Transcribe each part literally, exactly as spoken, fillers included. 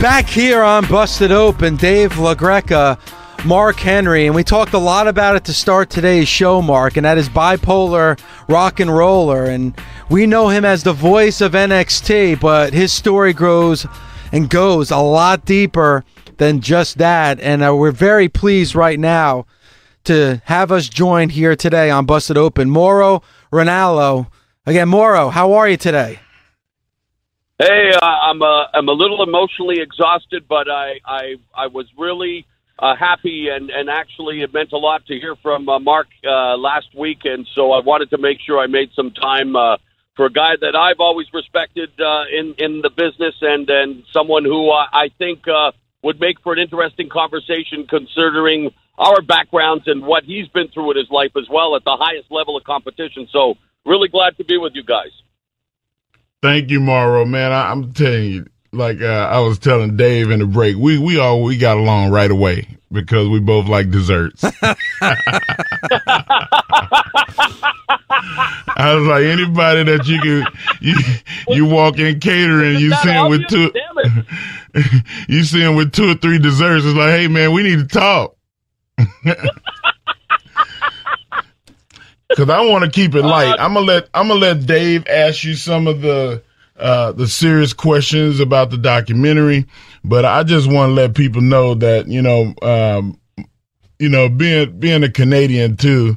Back here on Busted Open, Dave LaGreca, Mark Henry, and we talked a lot about it to start today's show, Mark, and that is Bipolar Rock N Roller. And we know him as the voice of N X T, but his story grows and goes a lot deeper than just that. And uh, we're very pleased right now to have us joined here today on Busted Open, Mauro Ranallo. Again, Mauro, how are you today? Hey, uh, I'm uh, I'm a little emotionally exhausted, but I I, I was really uh, happy, and, and actually it meant a lot to hear from uh, Mark uh, last week, and so I wanted to make sure I made some time uh, for a guy that I've always respected uh, in in the business, and and someone who uh, I think uh, would make for an interesting conversation, considering our backgrounds and what he's been through in his life as well at the highest level of competition. So really glad to be with you guys. Thank you, Mauro, man. I, I'm telling you, like uh, I was telling Dave in the break, we we all we got along right away because we both like desserts. I was like, anybody that you can, you, you walk in catering, you see him with two, you see him with two or three desserts. It's like, hey, man, we need to talk. Because I want to keep it light. I'm gonna let I'm gonna let Dave ask you some of the uh, the serious questions about the documentary, but I just want to let people know that you know um, you know being being a Canadian too,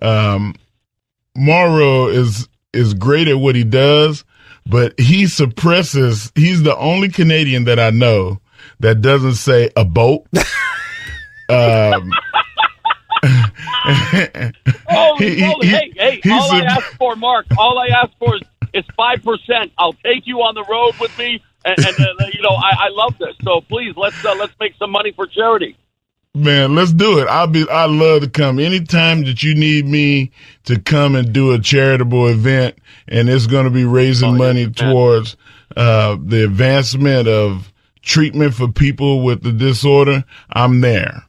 um, Mauro is is great at what he does, but he suppresses. He's the only Canadian that I know that doesn't say a boat. um, oh, he, he, hey, hey, all a, I ask for, Mark, all I ask for is, is five percent. I'll take you on the road with me. And, and uh, you know, I, I love this. So please, let's uh, let's make some money for charity. Man, let's do it. I'll be, I love to come anytime that you need me to come and do a charitable event. And it's going to be raising oh, money yeah, towards uh, the advancement of treatment for people with the disorder. I'm there.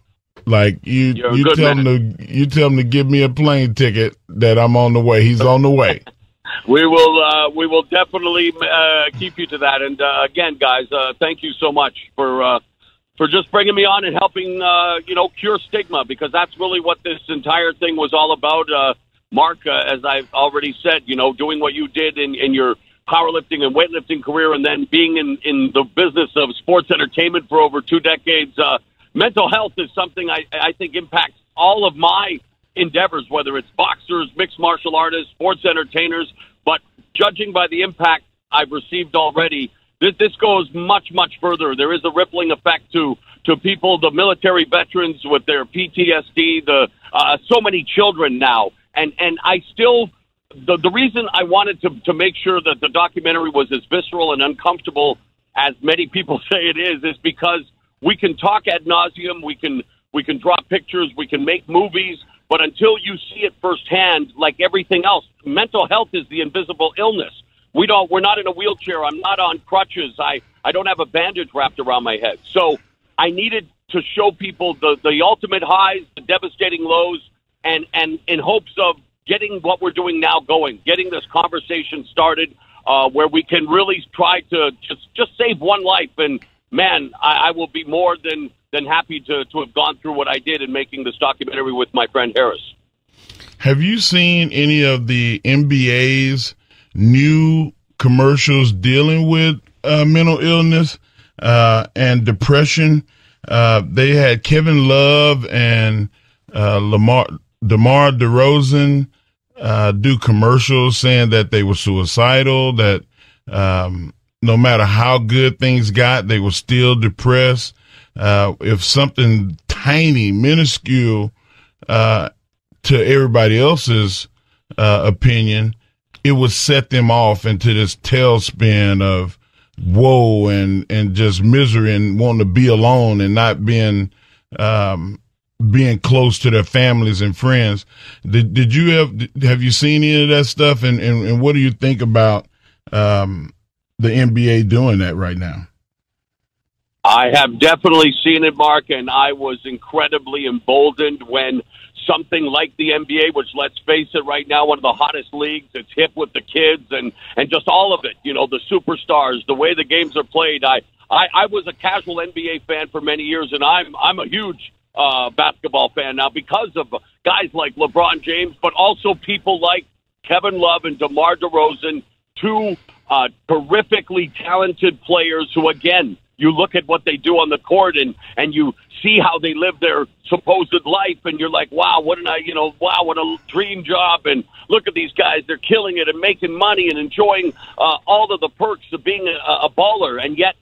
Like you, you tell man. him to, you tell him to give me a plane ticket that I'm on the way. He's on the way. We will, uh, we will definitely uh, keep you to that. And uh, again, guys, uh, thank you so much for uh, for just bringing me on and helping, uh, you know, cure stigma, because that's really what this entire thing was all about. Uh, Mark, uh, as I've already said, you know, doing what you did in, in your powerlifting and weightlifting career, and then being in in the business of sports entertainment for over two decades. Uh, Mental health is something I, I think impacts all of my endeavors, whether it's boxers, mixed martial artists, sports entertainers. But judging by the impact I've received already, this, this goes much, much further. There is a rippling effect to, to people, the military veterans with their P T S D, the uh, so many children now. And, and I still, the, the reason I wanted to, to make sure that the documentary was as visceral and uncomfortable as many people say it is, is because we can talk ad nauseum, we can we can draw pictures, we can make movies, but until you see it firsthand, like everything else, mental health is the invisible illness. We don't we're not in a wheelchair, I'm not on crutches, I, I don't have a bandage wrapped around my head. So I needed to show people the, the ultimate highs, the devastating lows, and, and in hopes of getting what we're doing now going, getting this conversation started, uh, where we can really try to just, just save one life. And man, I, I will be more than, than happy to, to have gone through what I did in making this documentary with my friend Harris. Have you seen any of the N B A's new commercials dealing with uh, mental illness uh, and depression? Uh, they had Kevin Love and uh, Lamar, DeMar DeRozan uh, do commercials saying that they were suicidal, that um, – no matter how good things got, they were still depressed. Uh, if something tiny, minuscule, uh, to everybody else's, uh, opinion, it would set them off into this tailspin of woe and, and just misery and wanting to be alone and not being, um, being close to their families and friends. Did, did you have, have you seen any of that stuff? And, and, and what do you think about, um, the N B A doing that right now? I have definitely seen it, Mark, and I was incredibly emboldened when something like the N B A, which, let's face it, right now, one of the hottest leagues. It's hip with the kids and, and just all of it. You know, the superstars, the way the games are played. I, I, I was a casual N B A fan for many years, and I'm, I'm a huge uh, basketball fan now because of guys like LeBron James, but also people like Kevin Love and DeMar DeRozan, two uh, terrifically talented players who, again, you look at what they do on the court and, and you see how they live their supposed life, and you're like, wow, what an I, you know, wow, what a dream job. And look at these guys, they're killing it and making money and enjoying uh, all of the perks of being a, a baller. And yet,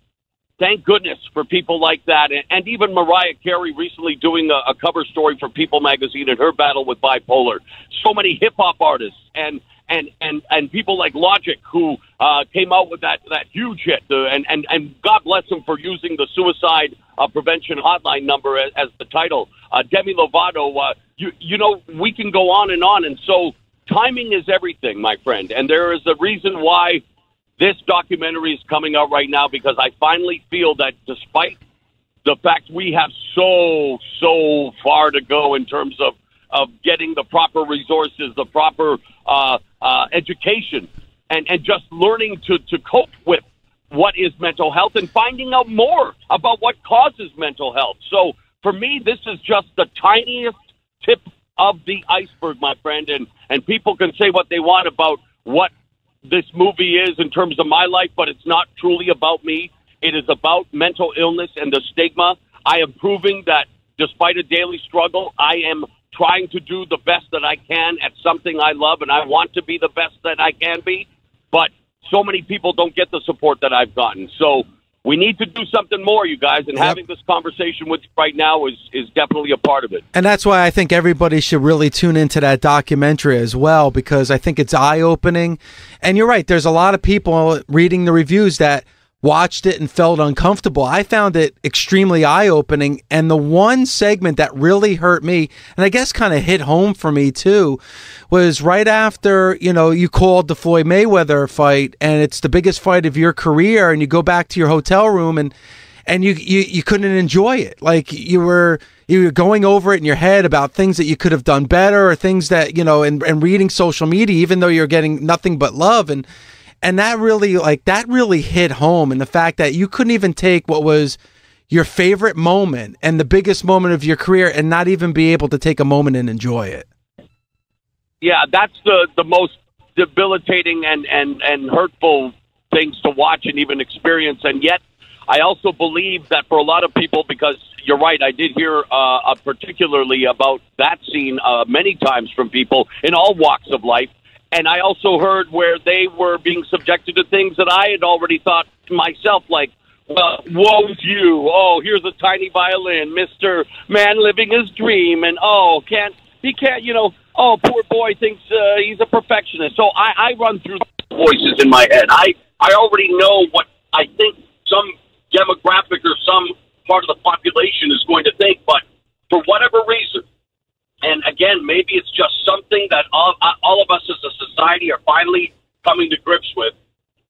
thank goodness for people like that. And, and even Mariah Carey recently doing a, a cover story for People magazine and her battle with bipolar. So many hip hop artists and, And, and and people like Logic, who uh, came out with that, that huge hit, uh, and, and, and God bless them for using the suicide uh, prevention hotline number as, as the title. Uh, Demi Lovato, uh, you, you know, we can go on and on. And so timing is everything, my friend. And there is a reason why this documentary is coming out right now, because I finally feel that despite the fact we have so, so far to go in terms of, of getting the proper resources, the proper uh, uh, education, and, and just learning to, to cope with what is mental health and finding out more about what causes mental health. So for me, this is just the tiniest tip of the iceberg, my friend. And, and people can say what they want about what this movie is in terms of my life, but it's not truly about me. It is about mental illness and the stigma. I am proving that despite a daily struggle, I am trying to do the best that I can at something I love, and I want to be the best that I can be, but so many people don't get the support that I've gotten. So we need to do something more, you guys, and yep. having this conversation with you right now is, is definitely a part of it. And that's why I think everybody should really tune into that documentary as well, because I think it's eye-opening. And you're right, there's a lot of people reading the reviews that watched it and felt uncomfortable. I found it extremely eye-opening, and the one segment that really hurt me, and I guess kind of hit home for me too, was right after, you know, you called the Floyd Mayweather fight, and it's the biggest fight of your career, and you go back to your hotel room, and and you you, you couldn't enjoy it. Like, you were you were going over it in your head about things that you could have done better, or things that, you know, and, and reading social media, even though you're getting nothing but love. And And that really, like, that really hit home. And the fact that you couldn't even take what was your favorite moment and the biggest moment of your career and not even be able to take a moment and enjoy it. Yeah, that's the, the most debilitating and, and, and hurtful things to watch and even experience. And yet, I also believe that for a lot of people, because you're right, I did hear uh, particularly about that scene uh, many times from people in all walks of life. And I also heard where they were being subjected to things that I had already thought to myself, like, well, woe's you. Oh, here's a tiny violin, Mister Man living his dream. And, oh, can't he can't, you know, oh, poor boy thinks uh, he's a perfectionist. So I, I run through voices in my head. I, I already know what I think some demographic or some part of the population is going to think, but for whatever reason, and again, maybe it's just something that all, all of us as a society are finally coming to grips with.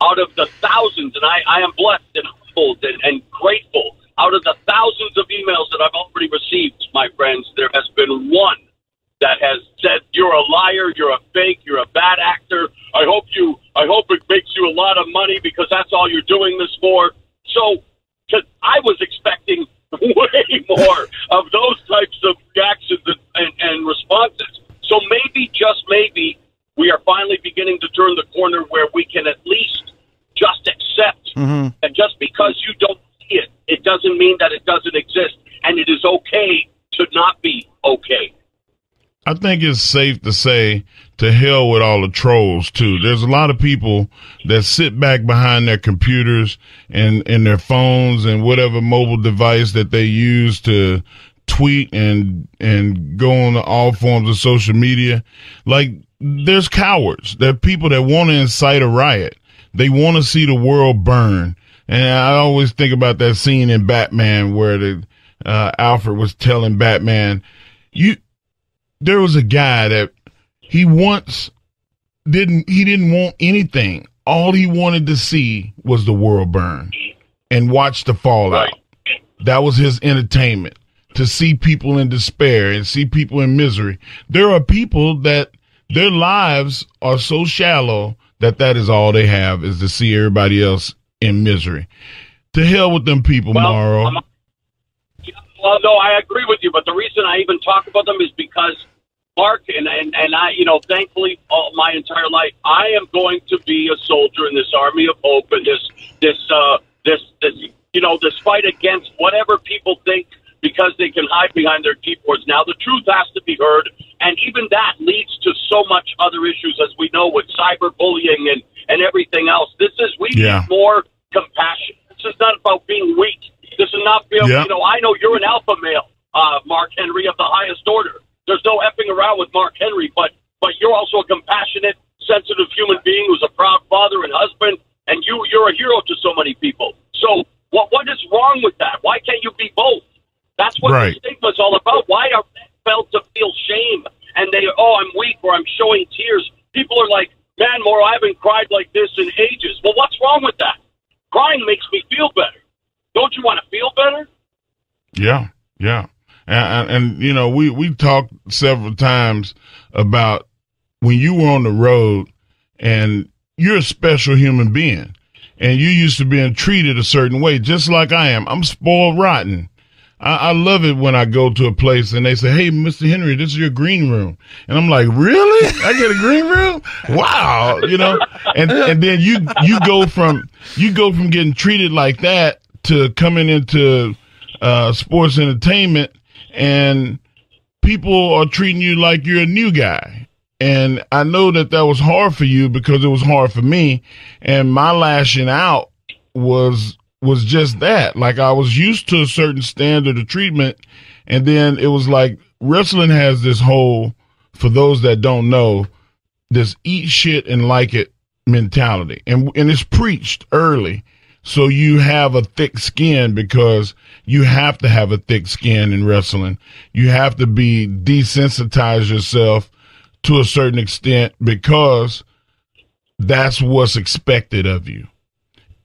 Out of the thousands, and I, I am blessed and humbled and, and grateful, out of the thousands of emails that I've already received, my friends, there has been one that has said, you're a liar, you're a fake, you're a bad actor. I hope you, I hope it makes you a lot of money because that's all you're doing this for. So, 'cause I was expecting way more of those types of reactions and, and, and responses. So maybe, just maybe, we are finally beginning to turn the corner where we can at least just accept mm-hmm. that just because you don't see it, it doesn't mean that it doesn't exist, and it is okay to not be okay. I think it's safe to say to hell with all the trolls, too. There's a lot of people that sit back behind their computers and, and their phones and whatever mobile device that they use to tweet and and go on to all forms of social media. Like, there's cowards. There are people that want to incite a riot. They want to see the world burn. And I always think about that scene in Batman where the uh, Alfred was telling Batman, you... There was a guy that he once didn't, he didn't want anything. All he wanted to see was the world burn and watch the fallout. Right. That was his entertainment, to see people in despair and see people in misery. There are people that their lives are so shallow that that is all they have, is to see everybody else in misery. To hell with them people, well, Mauro. I'm, well, no, I agree with you, but the reason I even talk about them is because Mark and, and, and I, you know, thankfully, all my entire life, I am going to be a soldier in this army of hope and this, this, uh, this, this, you know, this fight against whatever people think because they can hide behind their keyboards. Now, the truth has to be heard, and even that leads to so much other issues, as we know, with cyberbullying and, and everything else. This is, we yeah. need more compassion. This is not about being weak. This is not being, yeah. you know, I know you're an alpha male, uh, Mark Henry, of the highest order. There's no effing around with Mark Henry, but, but you're also a compassionate, sensitive human being who's a proud father and husband, and you, you're a hero to so many people. So what what is wrong with that? Why can't you be both? That's what right. the stigma's all about. Why are men felt to feel shame and they, oh, I'm weak or I'm showing tears? People are like, man, Mauro, I haven't cried like this in ages. Well, what's wrong with that? Crying makes me feel better. Don't you want to feel better? Yeah, yeah. And, and you know, we, we talked several times about when you were on the road, and you're a special human being, and you used to being treated a certain way, just like I am. I'm spoiled rotten. I, I love it when I go to a place and they say, hey, Mister Henry, this is your green room. And I'm like, really? I get a green room? Wow. You know, and, and then you, you go from, you go from getting treated like that to coming into, uh, sports entertainment, and people are treating you like you're a new guy. And I know that that was hard for you, because it was hard for me. And my lashing out was, was just that. Like, I was used to a certain standard of treatment, and then it was like, wrestling has this whole, for those that don't know, this eat shit and like it mentality, and and it's preached early, so you have a thick skin, because you have to have a thick skin in wrestling. You have to be desensitized yourself to a certain extent, because that's what's expected of you,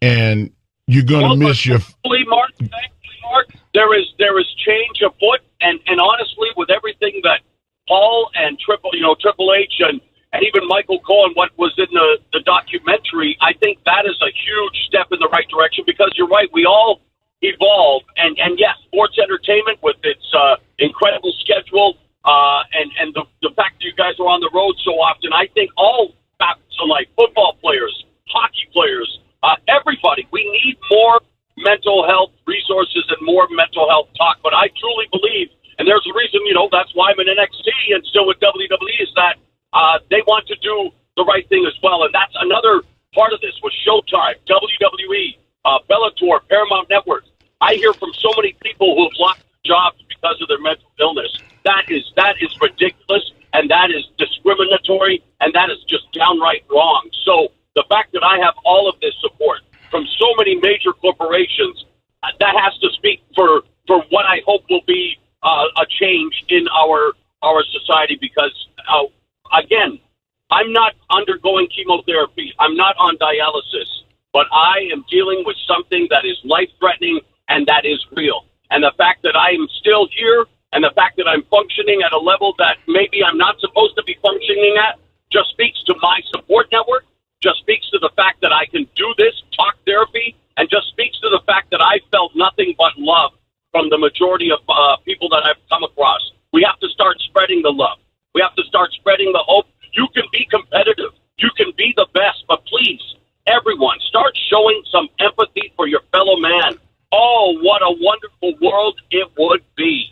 and you're going well, to miss your. Thankfully, Mark, thankfully, Mark, there is there is change afoot, and and honestly, with everything that Paul and Triple, you know, Triple H and and even Michael Cole and what was in the the documentary, I think that is a huge step in the right direction, because you're right, we all evolve, and and yes, sports entertainment with its uh, incredible schedule, uh, and and the the fact that you guys are on the road so often, I think all facets of life, football players, hockey players. Uh, everybody, we need more mental health resources and more mental health talk. But I truly believe, and there's a reason, you know, that's why I'm in N X T and still with W W E, is that uh, they want to do the right thing as well. And that's another part of this with Showtime, W W E, uh, Bellator, Paramount Network. I hear from so many people who have lost jobs because of their mental illness. That is that is ridiculous, and that is discriminatory, and that is just downright wrong. So the fact that I have all of this support from so many major corporations, uh, that has to speak for, for what I hope will be uh, a change in our our society. Because, uh, again, I'm not undergoing chemotherapy. I'm not on dialysis. But I am dealing with something that is life-threatening, and that is real. And the fact that I am still here, and the fact that I'm functioning at a level that maybe I'm not supposed to be functioning at, just speaks to my support network, just speaks to the fact that I can do this, talk therapy, and just speaks to the fact that I felt nothing but love from the majority of uh, people that I've come across. We have to start spreading the love. We have to start spreading the hope. You can be competitive. You can be the best, but please, everyone, start showing some empathy for your fellow man. Oh, what a wonderful world it would be.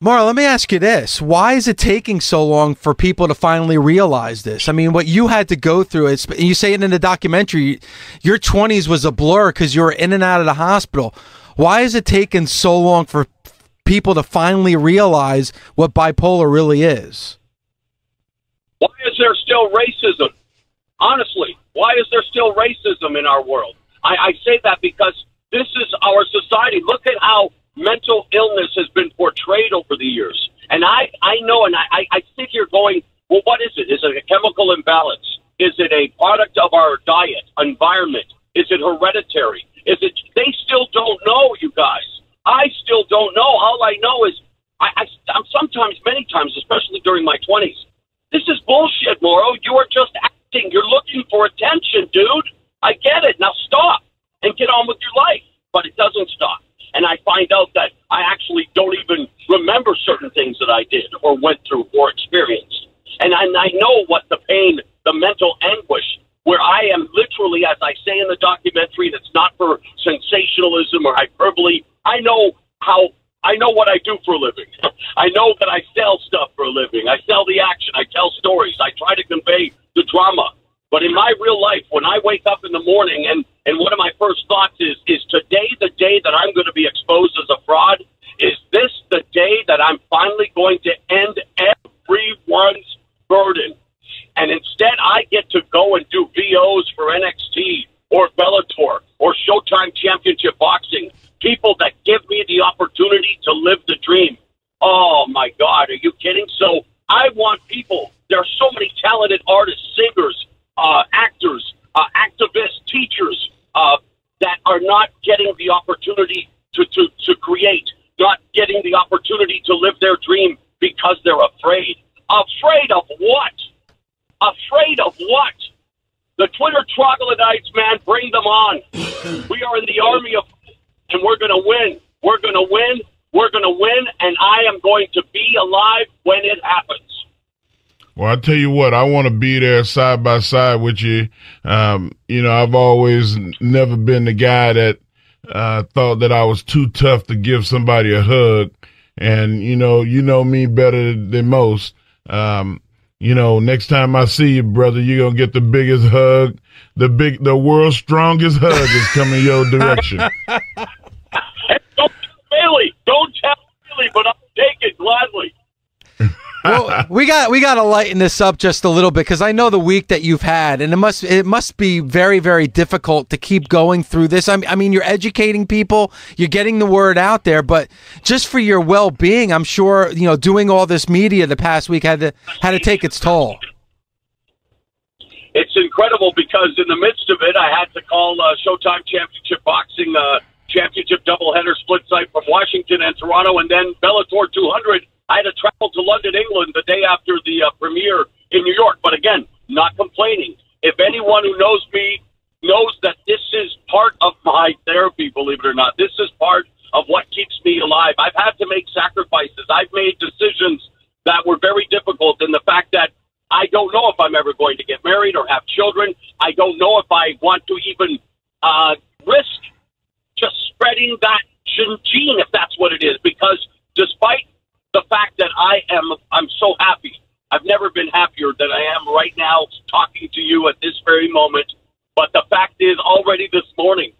Mauro, let me ask you this. Why is it taking so long for people to finally realize this? I mean, what you had to go through, it's, you say it in the documentary, your twenties was a blur because you were in and out of the hospital. Why is it taking so long for people to finally realize what bipolar really is? Why is there still racism? Honestly, why is there still racism in our world? I, I say that because this is our society. Look at how mental illness has been portrayed over the years. And I, I know, and I, I think you're going, well, what is it? Is it a chemical imbalance? Is it a product of our diet, environment? Is it hereditary? Is it, they still don't know, you guys. I still don't know. All I know is I, I, I'm sometimes, many times, especially during my twenties, this is bullshit, Mauro. You are just acting. You're looking for attention, dude. I get it. Now stop and get on with your life. But it doesn't stop. And I find out that I actually don't even remember certain things that I did or went through or experienced. And I, and I know what the pain, the mental anguish, where I am literally, as I say in the documentary, that's not for sensationalism or hyperbole. I know how, I know what I do for a living. I know that I sell stuff for a living. I sell the action. I tell stories. I try to convey the drama. But in my real life, when I wake up in the morning and, and one of my first thoughts is, is today the day that I'm going to be exposed as a fraud? Is this the day that I'm finally going to end everyone's burden? And instead I get to go and do V Os for N X T or Bellator or Showtime Championship Boxing, people that give me the opportunity to live the dream. Oh, my God, are you kidding? So I want people. There are so many talented artists, singers, Uh, actors, uh, activists, teachers uh, that are not getting the opportunity to, to, to create, not getting the opportunity to live their dream because they're afraid. Afraid of what? Afraid of what? The Twitter troglodytes, man, bring them on. We are in the army of, and we're going to win. We're going to win. We're going to win, and I am going to be alive when it happens. Well, I tell you what, I want to be there side by side with you. Um, you know, I've always never been the guy that uh, thought that I was too tough to give somebody a hug. And, you know, you know me better than most. Um, you know, next time I see you, brother, you're going to get the biggest hug. The big, the world's strongest hug is coming your direction. Don't tell Bailey. Don't tell Bailey, but I'll take it gladly. Well, we got we got to lighten this up just a little bit, because I know the week that you've had, and it must it must be very, very difficult to keep going through this. I mean, I mean, you're educating people, you're getting the word out there, but just for your well-being, I'm sure, you know, doing all this media the past week had to had to take its toll. It's incredible, because in the midst of it, I had to call uh, Showtime Championship Boxing, uh, Championship Doubleheader Split Site from Washington and Toronto, and then Bellator two hundred. I had to travel to London, England, the day after the uh, premiere in New York. But again, not complaining. If anyone who knows me knows that this is part of my therapy, believe it or not. This is part of what keeps me alive. I've had to make sacrifices. I've made decisions that were very difficult, and the fact that I don't know if I'm ever going to get married or have children. I don't know if I want to even uh, risk just spreading that gene, if that's what it is, because despite the fact that I am, I'm so happy. I've never been happier than I am right now talking to you at this very moment. But the fact is, already this morning,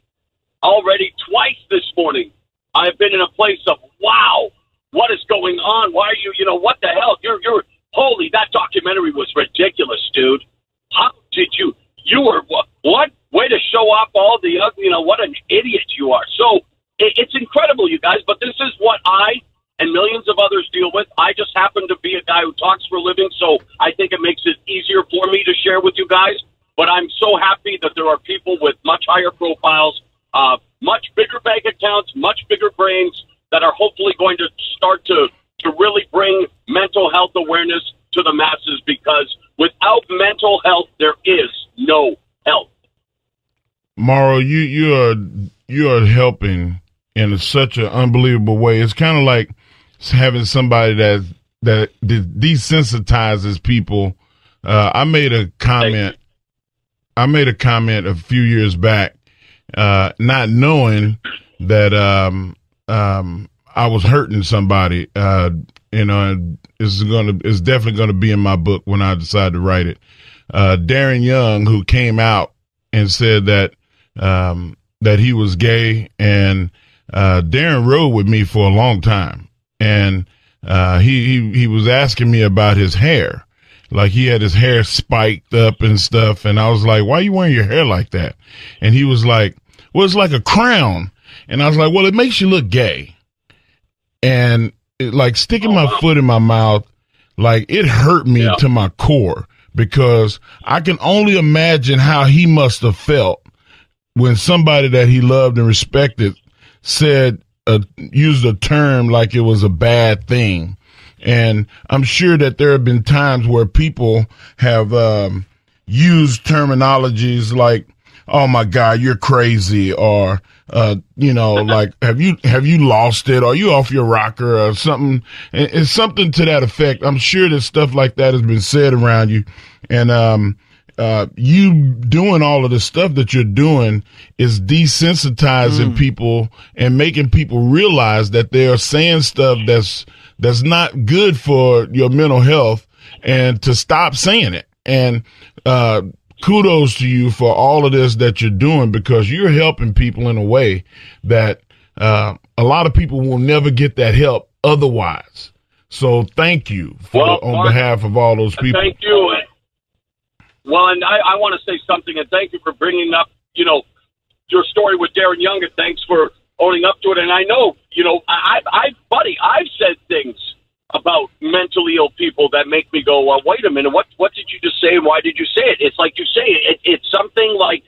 already twice this morning, I've been in a place of, wow, what is going on? Why are you, you know, what the hell? You're, you're, holy, that documentary was ridiculous, dude. How did you, you were, what, what? Way to show off all the, you know, what an idiot you are. So it, it's incredible, you guys, but this is what I and millions of others deal with. I just happen to be a guy who talks for a living, so I think it makes it easier for me to share with you guys. But I'm so happy that there are people with much higher profiles, uh, much bigger bank accounts, much bigger brains that are hopefully going to start to, to really bring mental health awareness to the masses, because without mental health, there is no health. Mauro, you, you are, you are helping in such an unbelievable way. It's kind of like having somebody that that desensitizes people. Uh, I made a comment. I made a comment a few years back, uh, not knowing that um, um, I was hurting somebody. Uh, you know, it's gonna, it's definitely gonna be in my book when I decide to write it. Uh, Darren Young, who came out and said that um, that he was gay, and uh, Darren rode with me for a long time. And uh, he, he he was asking me about his hair. Like, he had his hair spiked up and stuff. And I was like, why are you wearing your hair like that? And he was like, well, it's like a crown. And I was like, well, it makes you look gay. And it, like, sticking my foot in my mouth, like, it hurt me yeah. to my core, because I can only imagine how he must have felt when somebody that he loved and respected said uh, used a term like it was a bad thing. And I'm sure that there have been times where people have um, used terminologies like, oh my God, you're crazy, or, uh, you know, like, have you, have you lost it? Are you off your rocker or something? It's something to that effect. I'm sure that stuff like that has been said around you. And, um, uh, you doing all of the stuff that you're doing is desensitizing mm. people and making people realize that they are saying stuff that's, that's not good for your mental health, and to stop saying it. And, uh, kudos to you for all of this that you're doing, because you're helping people in a way that uh, a lot of people will never get that help otherwise. So thank you for, well, on Mark, behalf of all those people. Thank you. Well, and I, I want to say something, and thank you for bringing up, you know, your story with Darren Young, and thanks for owning up to it. And I know, you know, I, I, buddy, I've said things about mentally ill people that make me go, well, wait a minute, what what did you just say, and why did you say it? It's like you say it, it it's something like,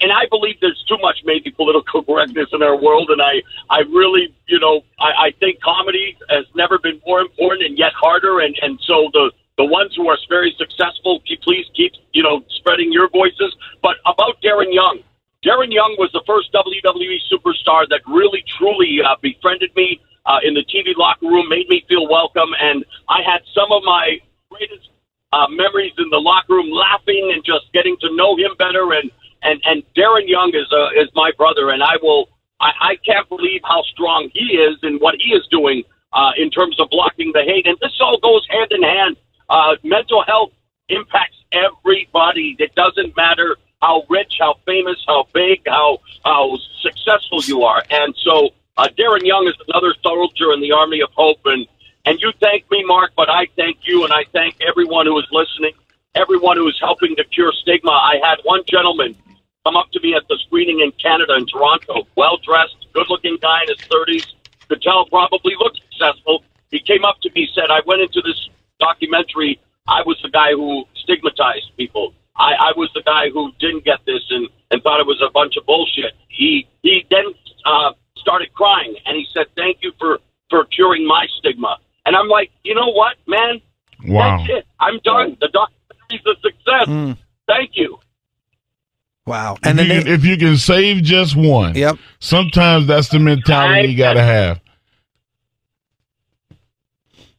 and I believe there's too much maybe political correctness in our world, and I, I really, you know, I, I think comedy has never been more important and yet harder, and, and so the, the ones who are very successful, please keep, you know, spreading your voices. But about Darren Young, Darren Young was the first W W E superstar that really, truly uh, befriended me, Uh, in the T V locker room, made me feel welcome, and I had some of my greatest uh, memories in the locker room, laughing and just getting to know him better. And and, and Darren Young is uh, is my brother, and I will I, I can't believe how strong he is and what he is doing uh, in terms of blocking the hate. And this all goes hand in hand. Uh, mental health impacts everybody. It doesn't matter how rich, how famous, how big, how how successful you are, and so. Uh, Darren Young is another soldier in the Army of Hope, and, and you thank me, Mark, but I thank you, and I thank everyone who is listening, everyone who is helping to cure stigma. I had one gentleman come up to me at the screening in Canada, in Toronto, well-dressed, good-looking guy in his thirties, could tell probably looked successful. He came up to me, said, I went into this documentary, I was the guy who stigmatized people. I, I was the guy who didn't get this and, and thought it was a bunch of bullshit. He, he then... Uh, started crying, and he said, thank you for, for curing my stigma. And I'm like, you know what, man? Wow. That's it. I'm done. The documentary's a success. Mm. Thank you. Wow. And if, then you, they, if you can save just one, yep. Sometimes that's the mentality I, you got to have.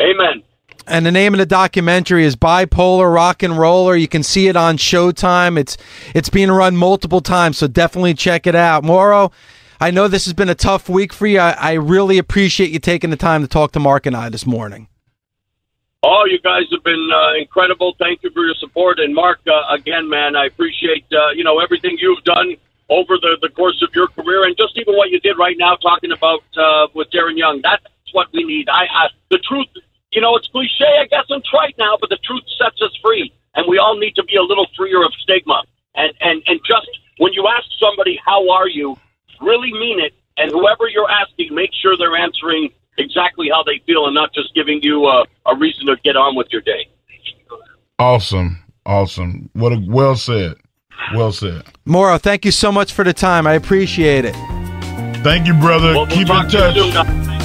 Amen. And the name of the documentary is Bipolar Rock N Roller. You can see it on Showtime. It's, it's being run multiple times, so definitely check it out. Mauro, I know this has been a tough week for you. I, I really appreciate you taking the time to talk to Mark and I this morning. Oh, you guys have been uh, incredible. Thank you for your support. And Mark, uh, again, man, I appreciate uh, you know, everything you've done over the, the course of your career, and just even what you did right now talking about uh, with Darren Young. That's what we need. I, I the truth, you know, it's cliche, I guess, and trite now, but the truth sets us free, and we all need to be a little freer of stigma. And and and just when you ask somebody, how are you? Really mean it, and whoever you're asking, make sure they're answering exactly how they feel and not just giving you a, a reason to get on with your day. Awesome. Awesome. What a, well said. Well said. Mauro, thank you so much for the time. I appreciate it. Thank you, brother. Well, we'll keep in touch.